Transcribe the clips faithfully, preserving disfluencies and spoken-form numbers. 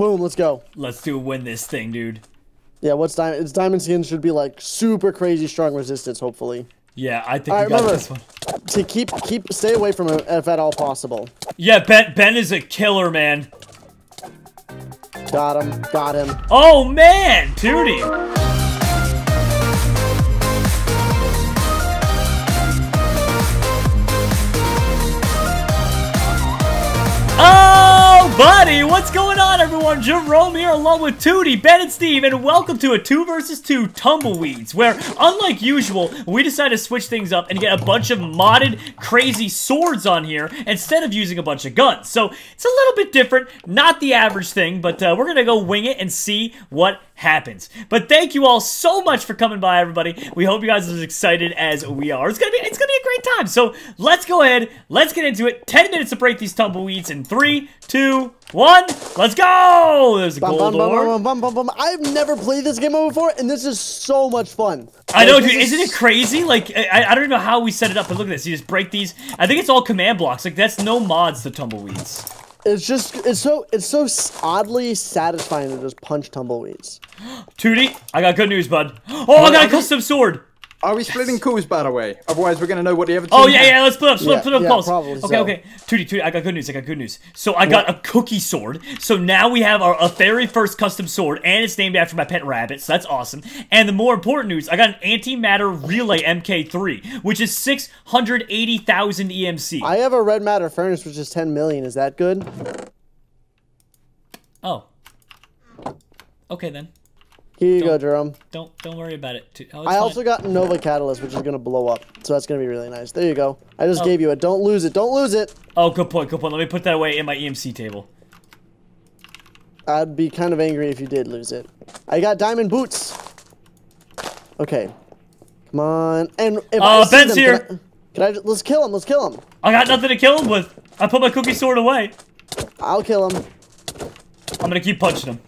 Boom, let's go. Let's do win this thing, dude. Yeah, what's diamond? Its diamond skin should be like super crazy strong resistance, hopefully. Yeah, I think I got remember, this one. To keep keep stay away from him if at all possible. Yeah, Ben Ben is a killer, man. Got him, got him. Oh man, Tewtiy. Oh, buddy, what's going on, everyone? Jerome here along with Tewtiy, Ben, and Steve, and welcome to a two versus two Tumbleweeds, where, unlike usual, we decided to switch things up and get a bunch of modded, crazy swords on here instead of using a bunch of guns. So, it's a little bit different, not the average thing, but uh, we're gonna go wing it and see what happens. But thank you all so much for coming by, everybody. We hope you guys are as excited as we are. It's gonna be it's gonna be a great time. So let's go ahead, let's get into it. Ten minutes to break these tumbleweeds in three, two, one, let's go! There's a gold ore. I've never played this game before, and this is so much fun. I know, dude. Isn't it crazy? Like, I, I don't know how we set it up, but look at this. You just break these. I think it's all command blocks. Like, that's no mods to tumbleweeds. It's just, it's so, it's so oddly satisfying to just punch tumbleweeds. Tewtiy, I got good news, bud. Oh, I got a custom sword. Are we splitting calls, by the way? Otherwise, we're gonna know what the other team Oh yeah, yeah. Let's split up, split yeah, up, split up yeah, calls. Okay, so. okay. Tewtiy, Tewtiy, I got good news. I got good news. So I got what? a cookie sword. So now we have our a very first custom sword, and it's named after my pet rabbit. So that's awesome. And the more important news, I got an antimatter relay M K three, which is six hundred eighty thousand E M C. I have a red matter furnace, which is ten million. Is that good? Oh. Okay then. Here you don't, go, Jerome. Don't don't worry about it. Too. Oh, I fine. also got Nova Catalyst, which is gonna blow up, so that's gonna be really nice. There you go. I just oh. gave you it. Don't lose it. Don't lose it. Oh, good point. Good point. Let me put that away in my E M C table. I'd be kind of angry if you did lose it. I got diamond boots. Okay, come on. And if uh, I Ben's them, here. Can I, can I just, let's kill him. Let's kill him. I got nothing to kill him with. I put my cookie sword away. I'll kill him. I'm gonna keep punching him.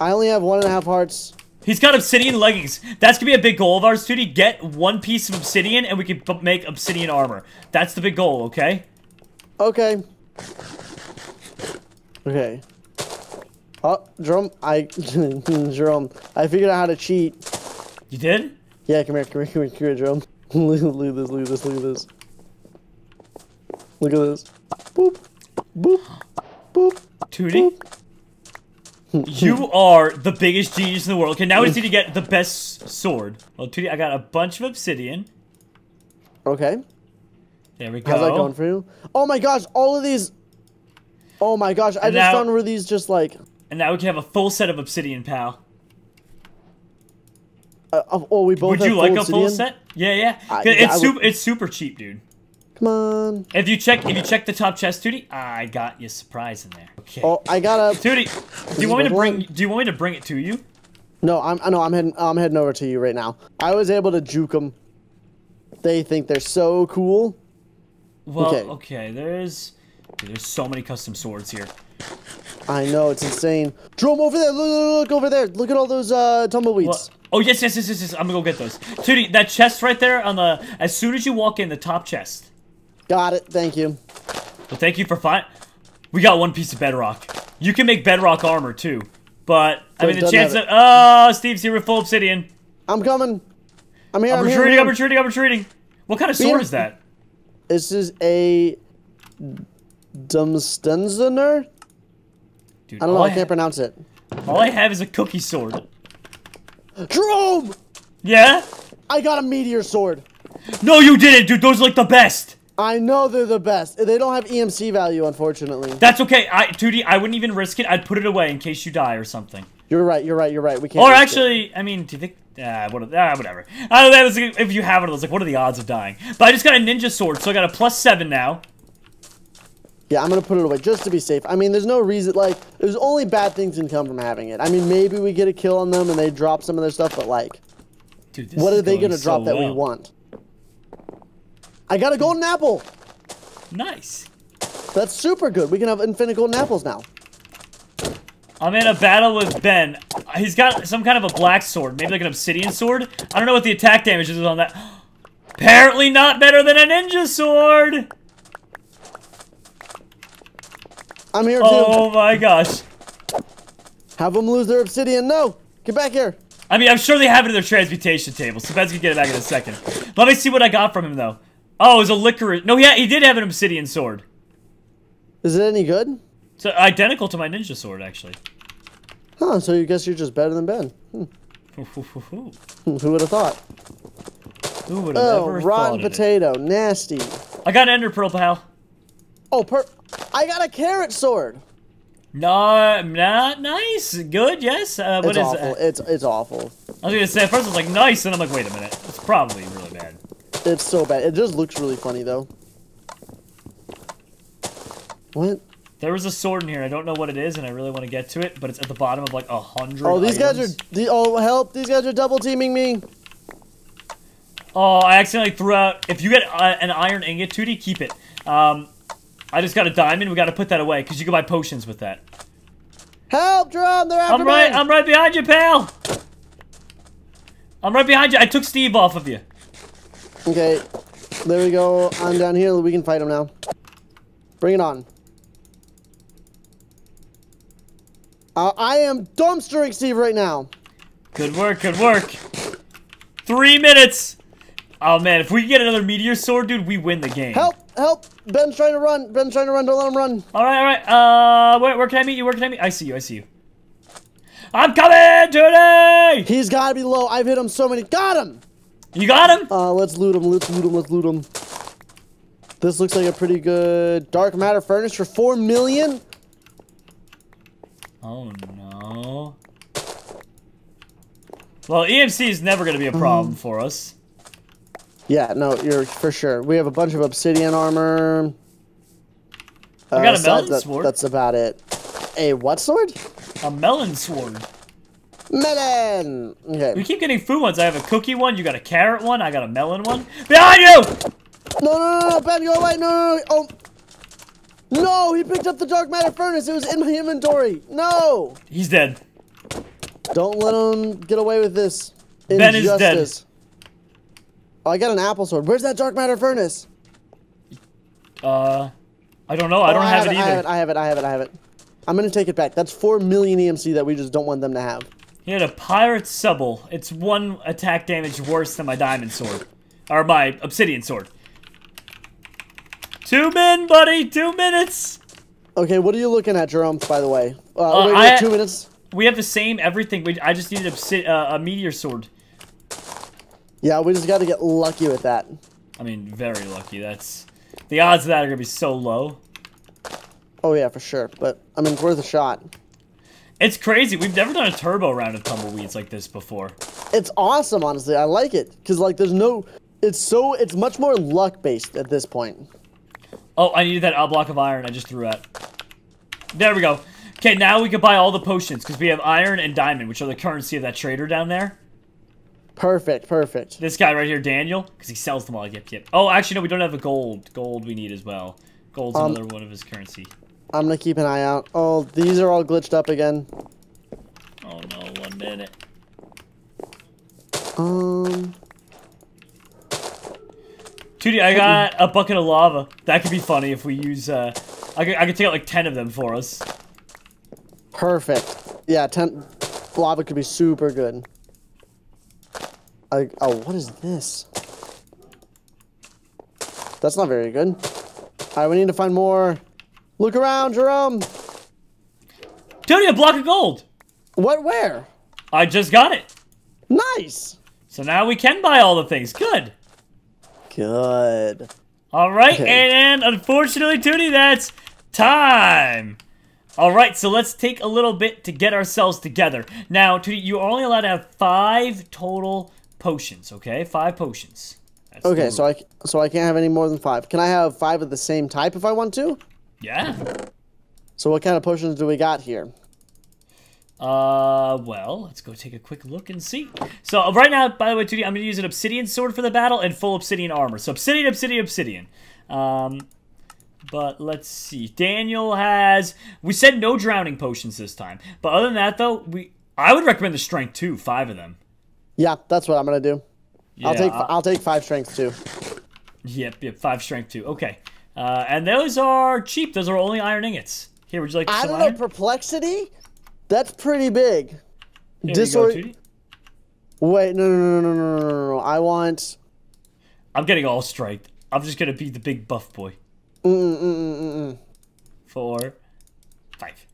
I only have one and a half hearts. He's got obsidian leggings. That's gonna be a big goal of ours, Tewtiy. Get one piece of obsidian, and we can make obsidian armor. That's the big goal, okay? Okay. Okay. Oh, Jerome, I, Jerome, I figured out how to cheat. You did? Yeah, come here, come here, come here, come here, Jerome. Look at this, look at this, look at this. Look at this. Boop, boop, boop, Tewtiy. Boop. You are the biggest genius in the world. Okay, now we just need to get the best sword. Well, Tewtiy, I got a bunch of obsidian. Okay. There we go. How's that going for you? Oh my gosh, all of these. Oh my gosh, and I now, just found where these just like. And now we can have a full set of obsidian, pal. Uh, oh, we both Would have you full like obsidian? a full set? Yeah, yeah. I, yeah it's, super, it's super cheap, dude. Come on. If you check, if you check the top chest, Tewtiy, I got you a surprise in there. Okay. Oh, I got a. Tewtiy, do you want me to bring? Do you want me to bring it to you? No, I'm. I know. I'm heading. I'm heading over to you right now. I was able to juke them. They think they're so cool. Well, okay. okay there's, there's so many custom swords here. I know, it's insane. Jerome, over there. Look, look, look over there. Look at all those uh, tumbleweeds. Well, Oh, yes, yes, yes, yes, yes. I'm gonna go get those. Tewtiy, that chest right there on the. As soon as you walk in, the top chest. Got it. Thank you. Well, thank you for finding. We got one piece of bedrock. You can make bedrock armor too, but I mean the chance that oh, Steve's here with full obsidian. I'm coming. I'm here. I'm retreating. I'm retreating. I'm retreating. What kind of sword is that? This is a Dumstenzener. Dude, I don't know. I can't pronounce it. All I have is a cookie sword. Jerome. Yeah. I got a meteor sword. No, you didn't, dude. Those are like the best. I know they're the best. They don't have E M C value, unfortunately. That's okay. I, Tewtiy, I wouldn't even risk it. I'd put it away in case you die or something. You're right. You're right. You're right. We can't. Or actually, it. I mean, do you think? Uh, what, uh, whatever. I don't know, if you have it, I was like, what are the odds of dying? But I just got a ninja sword, so I got a plus seven now. Yeah, I'm gonna put it away just to be safe. I mean, there's no reason. Like, there's only bad things can come from having it. I mean, maybe we get a kill on them and they drop some of their stuff, but like, Dude, this what is are they gonna so drop well. that we want? I got a golden apple! Nice. That's super good. We can have infinite golden apples now. I'm in a battle with Ben. He's got some kind of a black sword. Maybe like an obsidian sword? I don't know what the attack damage is on that. Apparently not better than a ninja sword! I'm here too. Oh my gosh. Have them lose their obsidian. No! Get back here! I mean, I'm sure they have it in their transmutation table, so Ben's gonna get it back in a second. Let me see what I got from him, though. Oh, it was a licorice. No, yeah, he did have an obsidian sword. Is it any good? It's identical to my ninja sword, actually. Huh, so you guess you're just better than Ben. Hmm. Who would have thought? Who would have oh, ever thought? Oh, rotten potato. It? Nasty. I got an ender pearl, pal. Oh, per- I got a carrot sword. No, not nice. Good, yes. Uh, what it's is awful. It? It's, it's awful. I was gonna say, at first I was like, nice, and I'm like, wait a minute. It's probably really bad. It's so bad. It just looks really funny, though. What? There was a sword in here. I don't know what it is, and I really want to get to it, but it's at the bottom of like a hundred. Oh, these items. guys are. The, oh, help! These guys are double teaming me. Oh, I accidentally threw out. If you get uh, an iron ingot, Tewtiy, keep it. Um. I just got a diamond. We got to put that away because you can buy potions with that. Help, Jerome! They're after me! I'm right. I'm right behind you, pal. I'm right behind you. I took Steve off of you. Okay, there we go. I'm down here. We can fight him now. Bring it on. Uh, I am dumpstering Steve right now. Good work. Good work. Three minutes. Oh man, if we get another meteor sword, dude, we win the game. Help! Help! Ben's trying to run. Ben's trying to run. Don't let him run. All right, all right. Uh, where, where can I meet you? Where can I meet? I see you. I see you. I'm coming, Tewtiy. He's got to be low. I've hit him so many. Got him. You got him. Uh, let's loot him. Let's loot him. Let's loot him. This looks like a pretty good dark matter furnace for four million. Oh no. Well, E M C is never going to be a problem mm. for us. Yeah, no, you're for sure. We have a bunch of obsidian armor. I uh, got a melon that, sword. That's about it. A what sword? A melon sword. Melon! Okay. We keep getting food ones. I have a cookie one, you got a carrot one, I got a melon one. Behind you! No, no, no, no, Ben, go away! No, no, no, oh. No, he picked up the dark matter furnace. It was in my inventory. No! He's dead. Don't let him get away with this. Ben is dead. Oh, I got an apple sword. Where's that dark matter furnace? Uh, I don't know. I don't oh, I have, have it, it either. I have it. I have it. I have it. I have it. I'm gonna take it back. That's four million E M C that we just don't want them to have. He had a pirate subble. It's one attack damage worse than my diamond sword, or my obsidian sword. Two men, buddy. Two minutes. Okay, what are you looking at, Jerome? By the way, uh, uh, wait, wait, I, two minutes. We have the same everything. We I just needed obsid uh, a meteor sword. Yeah, we just got to get lucky with that. I mean, very lucky. That's the odds of that are gonna be so low. Oh yeah, for sure. But I mean, it's worth a shot. It's crazy. We've never done a turbo round of tumbleweeds like this before. It's awesome, honestly. I like it because like there's no. It's so. It's much more luck based at this point. Oh, I needed that uh, block of iron I just threw at. There we go. Okay, now we can buy all the potions because we have iron and diamond, which are the currency of that trader down there. Perfect, perfect. This guy right here, Daniel, because he sells them all. Yep, yep. Oh, actually, no, we don't have the gold. Gold we need as well. Gold's um, another one of his currency. I'm going to keep an eye out. Oh, these are all glitched up again. Oh, no, one minute. Um... Tewtiy, I got a bucket of lava. That could be funny if we use, uh... I could, I could take out, like, ten of them for us. Perfect. Yeah, ten... Lava could be super good. I, oh, what is this? That's not very good. Alright, we need to find more. Look around, Jerome! Tewtiy, a block of gold! What, where? I just got it. Nice! So now we can buy all the things. Good! Good. Alright, okay. And unfortunately, Tewtiy, that's time! Alright, so let's take a little bit to get ourselves together. Now, Tewtiy, you're only allowed to have five total... potions, okay? Five potions. That's okay, so I so I can't have any more than five. Can I have five of the same type if I want to? Yeah. So what kind of potions do we got here? Uh, well, let's go take a quick look and see. So right now, by the way, Tewtiy, I'm going to use an obsidian sword for the battle and full obsidian armor. So obsidian, obsidian, obsidian. Um, but let's see. Daniel has... We said no drowning potions this time. But other than that, though, we I would recommend the strength, too. Five of them. Yeah, that's what I'm gonna do. Yeah, I'll take I'll, I'll take five strength too. Yep, yep, five strength too. Okay, uh, and those are cheap. Those are only iron ingots. Here, would you like? I don't know, perplexity. That's pretty big. Disorient. Wait, no, no, no, no, no, no, no, no. I want. I'm getting all strength. I'm just gonna be the big buff boy. Mm, mm, mm, mm, mm. Four, five.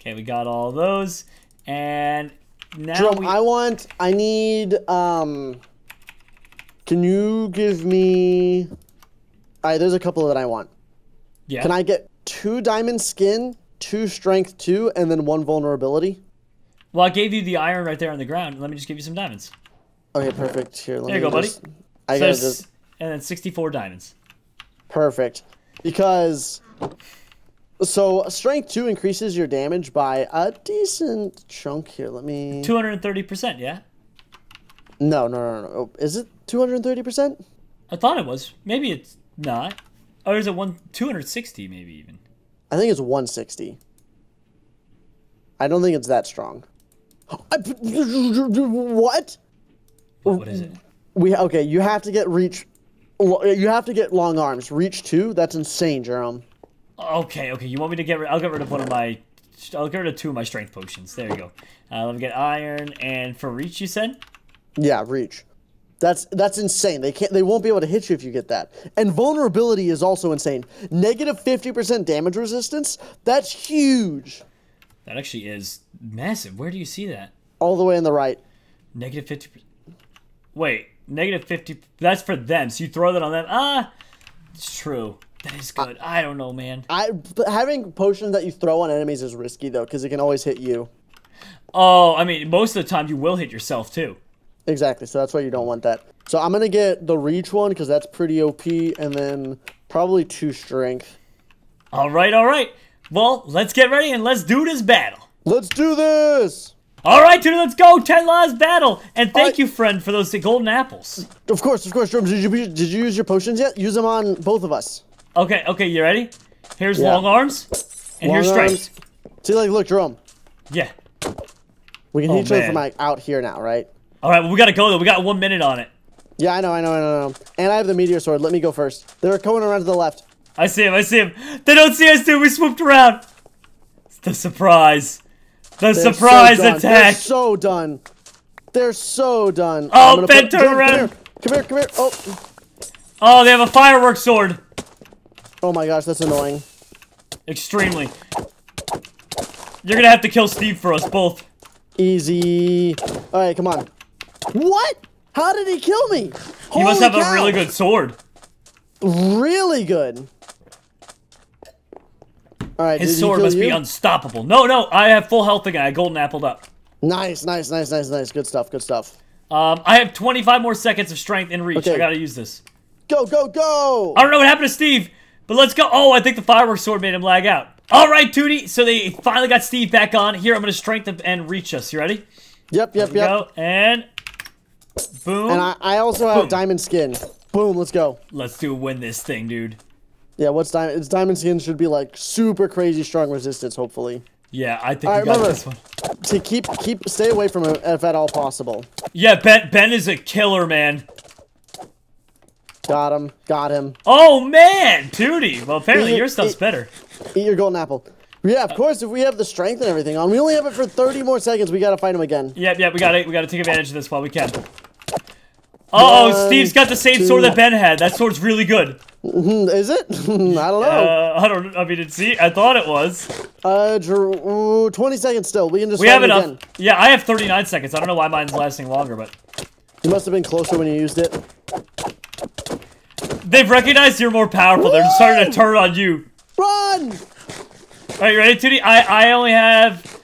Okay, we got all those, and now Jerome, we... I want. I need. Um. Can you give me? All right, there's a couple that I want. Yeah. Can I get two diamond skin, two strength, two, and then one vulnerability? Well, I gave you the iron right there on the ground. Let me just give you some diamonds. Okay, perfect. Here, let there me you go, just... buddy. I so got just... and then sixty-four diamonds. Perfect, because so strength two increases your damage by a decent chunk. Here, let me. Two hundred thirty percent. Yeah. No, no, no, no. Is it two hundred thirty percent? I thought it was. Maybe it's not. Or is it one two hundred sixty? Maybe even. I think it's one sixty. I don't think it's that strong. I, what? What? What is it? We okay. You have to get reach. You have to get long arms. Reach two. That's insane, Jerome. Okay, okay. You want me to get rid? I'll get rid of one of my. I'll get rid of two of my strength potions. There you go. Uh, let me get iron and for reach. You said. Yeah, reach. That's that's insane. They can't. They won't be able to hit you if you get that. And vulnerability is also insane. Negative fifty percent damage resistance. That's huge. That actually is massive. Where do you see that? All the way on the right. Negative fifty. Wait. Negative fifty. That's for them. So you throw that on them. Ah, it's true. That is good. I, I don't know, man. I having potions that you throw on enemies is risky though, because it can always hit you. Oh, I mean, most of the time you will hit yourself too. Exactly. So that's why you don't want that. So I'm gonna get the reach one because that's pretty O P, and then probably two strength. All right, all right. Well, let's get ready and let's do this battle. Let's do this. All right, dude, let's go. ten lives battle. And thank right. you, friend, for those golden apples. Of course, of course. Did you, did you use your potions yet? Use them on both of us. Okay, okay, you ready? Here's yeah. long arms, and long here's strength. See, like, look, Jerome. Yeah. We can oh, hit each other from like, out here now, right? All right, well, we got to go, though. We got one minute on it. Yeah, I know, I know, I know. And I have the meteor sword. Let me go first. They're going around to the left. I see him, I see him. They don't see us, dude. We swooped around. It's the surprise. The They're surprise so attack! They're so done. They're so done. Oh, Ben, turn Jerome, around. Come here, come here, come here. Oh. Oh, they have a fireworks sword. Oh my gosh, that's annoying. Extremely. You're gonna have to kill Steve for us both. Easy. Alright, come on. What? How did he kill me? He Holy must have cow. a really good sword. Really good. All right, his sword must you? be unstoppable. No, no, I have full health again. I golden appled up. Nice, nice, nice, nice, nice. Good stuff, good stuff. Um, I have twenty-five more seconds of strength and reach. Okay. I gotta use this. Go, go, go! I don't know what happened to Steve, but let's go. Oh, I think the fireworks sword made him lag out. All right, Tewtiy. So they finally got Steve back on. Here, I'm gonna strength and reach us. You ready? Yep, yep, yep. Go. And boom. And I, I also boom. have diamond skin. Boom, let's go. Let's do win this thing, dude. Yeah, what's diamond? It's diamond skin should be like super crazy strong resistance, hopefully. Yeah, I think. All right, remember this one. to keep keep stay away from him if at all possible. Yeah, Ben Ben is a killer, man. Got him, got him. Oh man, Tewtiy. Well, apparently eat, your stuff's eat, better. Eat your golden apple. Yeah, of course. If we have the strength and everything on, we only have it for thirty more seconds. We gotta fight him again. Yep, yep. We gotta we gotta take advantage of this while we can. Uh oh, One, Steve's got the same two. sword that Ben had. That sword's really good. Is it? I don't know. Uh, I don't. I mean, it's, see, I thought it was. Uh, Drew, twenty seconds still. We can just. We have enough. Again. Yeah, I have thirty-nine seconds. I don't know why mine's lasting longer, but. You must have been closer when you used it. They've recognized you're more powerful. Woo! They're starting to turn on you. Run! All right, you ready, Tewtiy? I I only have.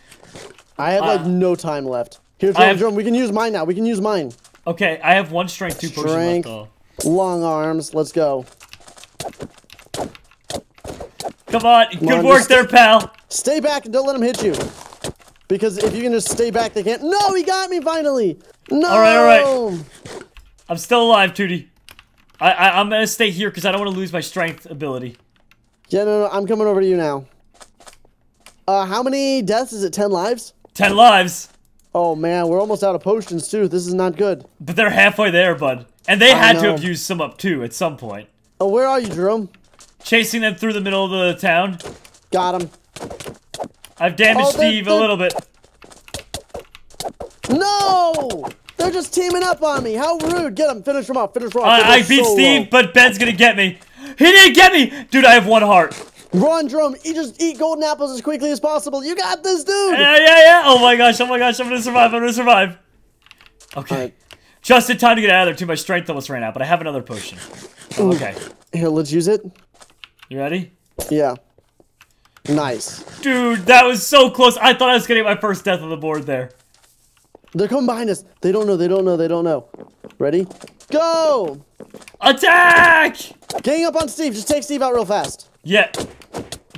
I have uh, like no time left. Here, Jerome, have... Jerome, we can use mine now. We can use mine. Okay, I have one strength, two strength, potion left. Long arms. Let's go. Come on, Come good on, work there, pal. Stay back and don't let him hit you. Because if you can just stay back, they can't. No, he got me finally. No. All right, all right. I'm still alive, Tewtiy. I, I I'm gonna stay here because I don't want to lose my strength ability. Yeah, no, no, I'm coming over to you now. Uh, how many deaths is it? Ten lives? Ten lives. Oh man, we're almost out of potions too. This is not good. But they're halfway there, bud. And they had to have used some up too at some point. Oh, where are you, Jerome? Chasing them through the middle of the town. Got him. I've damaged oh, they're, Steve they're... a little bit. No! They're just teaming up on me. How rude. Get him. Finish him off. Finish him off. I, I beat so Steve, low. But Ben's gonna get me. He didn't get me! Dude, I have one heart. Ron Drum, you just eat golden apples as quickly as possible. You got this, dude! Yeah, yeah, yeah! Oh my gosh, oh my gosh, I'm gonna survive, I'm gonna survive. Okay. Right. Just in time to get out of there, too. My strength almost ran out, but I have another potion. Ooh. Okay. Here, let's use it. You ready? Yeah. Nice. Dude, that was so close. I thought I was gonna get my first death on the board there. They're coming behind us. They don't know, they don't know, they don't know. Ready? Go! Attack! Gang up on Steve. Just take Steve out real fast. Yeah.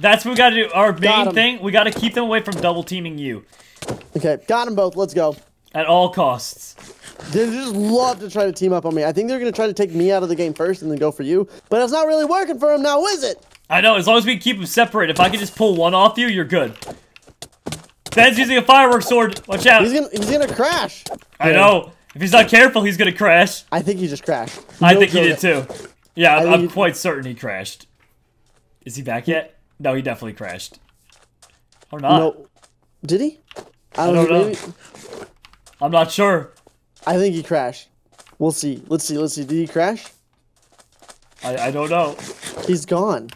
That's what we gotta do. Our main thing, we gotta keep them away from double teaming you. Okay, got them both. Let's go. At all costs. They just love to try to team up on me. I think they're gonna try to take me out of the game first and then go for you. But it's not really working for them now, is it? I know. As long as we keep them separate, if I can just pull one off you, you're good. Ben's using a firework sword. Watch out. He's gonna, he's gonna crash. I yeah. know. If he's not careful, he's gonna crash. I think he just crashed. No I think he did too. Yeah, I'm, I'm quite certain he crashed. Is he back yet? No, he definitely crashed. Or not. No. Did he? I don't, I don't know. Maybe. I'm not sure. I think he crashed. We'll see. Let's see. Let's see. Did he crash? I, I don't know. He's gone.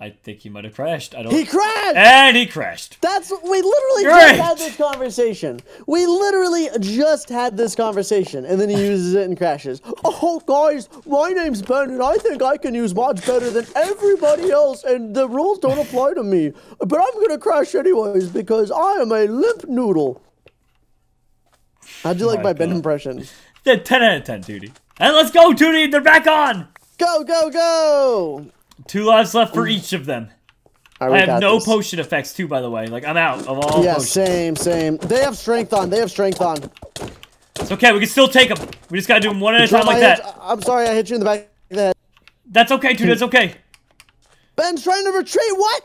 I think he might have crashed. I don't. He crashed! And he crashed. That's we literally Great. just had this conversation. We literally just had this conversation, and then he uses it and crashes. Oh, guys, my name's Ben, and I think I can use mods better than everybody else, and the rules don't apply to me. But I'm gonna crash anyways because I am a limp noodle. How'd you like my, my Ben impression? Yeah, ten out of ten, Tewtiy. And let's go, Tewtiy. They're back on. Go, go, go! Two lives left for each of them. Right, I have no this. potion effects too, by the way. Like, I'm out of all Yeah, potions. same, same. They have strength on. They have strength on. It's okay. We can still take them. We just got to do them one at a time like that. You. I'm sorry I hit you in the back of the head. That's okay, dude. That's okay. Ben's trying to retreat. What?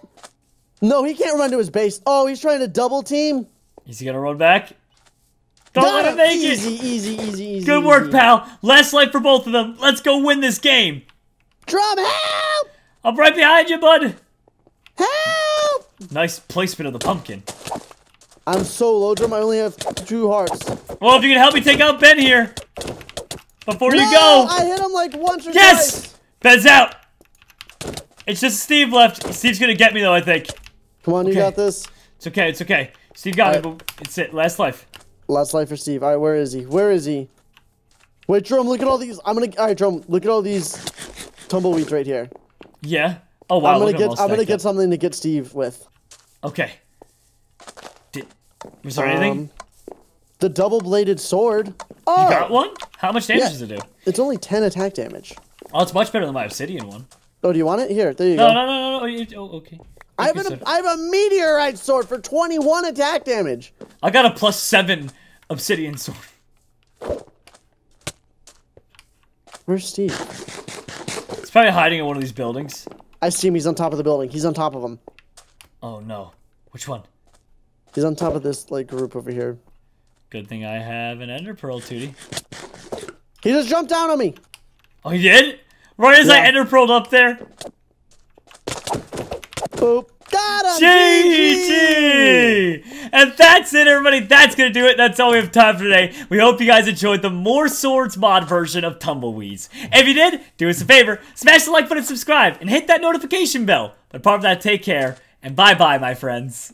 No, he can't run to his base. Oh, he's trying to double team. Is he going to run back? Don't no, let him make easy, it. Easy, easy, easy, easy. Good work, pal. Last life for both of them. Let's go win this game. Drum, help! I'm right behind you, bud! Help! Nice placement of the pumpkin. I'm so low, Drum. I only have two hearts. Well, if you can help me take out Ben here. Before no, you go! I hit him like once or yes! twice! Yes! Ben's out! It's just Steve left. Steve's gonna get me, though, I think. Come on, okay. You got this. It's okay, it's okay. Steve got All me, right. but it's it. Last life. Last life for Steve. Alright, where is he? Where is he? Wait, Drum, look at all these. I'm gonna. Alright, Drum, look at all these tumbleweeds right here. Yeah. Oh wow. I'm gonna get. I'm gonna get something to get Steve with. Okay. Did, was there um, anything? The double-bladed sword. Oh. You got one? How much damage yeah. does it do? It's only ten attack damage. Oh, it's much better than my obsidian one. Oh, do you want it? Here, there you no, go. No, no, no, no. You, oh, okay. I have, an, I have a meteorite sword for twenty-one attack damage. I got a plus seven obsidian sword. Where's Steve? He's probably hiding in one of these buildings. I see him. He's on top of the building. He's on top of him. Oh, no. Which one? He's on top of this, like, group over here. Good thing I have an ender pearl, Tewtiy. He just jumped down on me. Oh, he did? Right as yeah. I ender pearled up there. Boop. Got him! G G! And that's it, everybody. That's going to do it. That's all we have time for today. We hope you guys enjoyed the More Swords mod version of Tumbleweeds. If you did, do us a favor. Smash the like button, subscribe, and hit that notification bell. But apart from that, take care, and bye-bye, my friends.